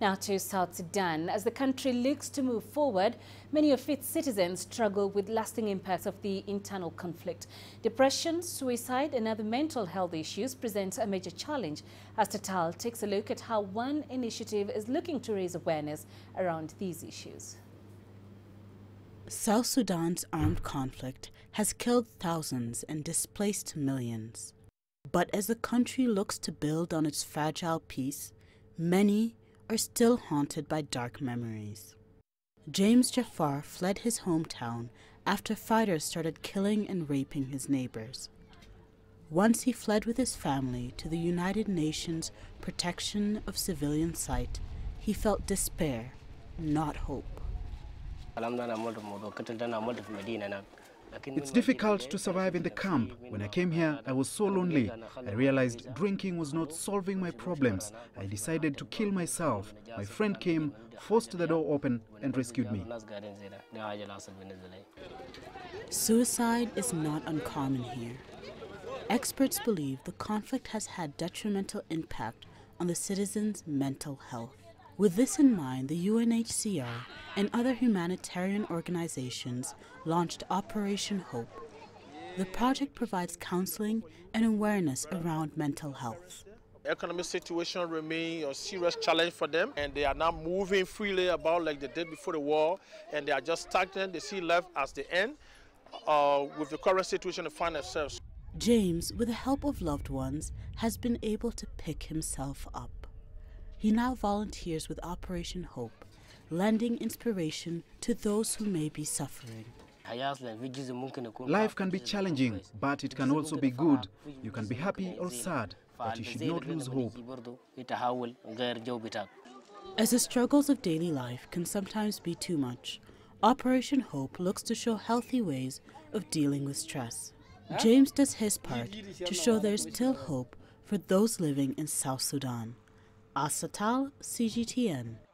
Now to South Sudan. As the country looks to move forward, many of its citizens struggle with lasting impacts of the internal conflict. Depression, suicide and other mental health issues present a major challenge. Asta Tall takes a look at how one initiative is looking to raise awareness around these issues. South Sudan's armed conflict has killed thousands and displaced millions. But as the country looks to build on its fragile peace, many are still haunted by dark memories. James Jafar fled his hometown after fighters started killing and raping his neighbors. Once he fled with his family to the United Nations Protection of Civilian Site, he felt despair, not hope. It's difficult to survive in the camp. When I came here, I was so lonely. I realized drinking was not solving my problems. I decided to kill myself. My friend came, forced the door open, and rescued me. Suicide is not uncommon here. Experts believe the conflict has had detrimental impact on the citizens' mental health. With this in mind, the UNHCR and other humanitarian organizations launched Operation Hope. The project provides counseling and awareness around mental health. The economic situation remains a serious challenge for them, and they are now moving freely about like they did before the war, and they are just stagnant. They see life as the end with the current situation they find themselves. James, with the help of loved ones, has been able to pick himself up. He now volunteers with Operation Hope, lending inspiration to those who may be suffering. Life can be challenging, but it can also be good. You can be happy or sad, but you should not lose hope. As the struggles of daily life can sometimes be too much, Operation Hope looks to show healthy ways of dealing with stress. James does his part to show there is still hope for those living in South Sudan. Asta Tall, CGTN.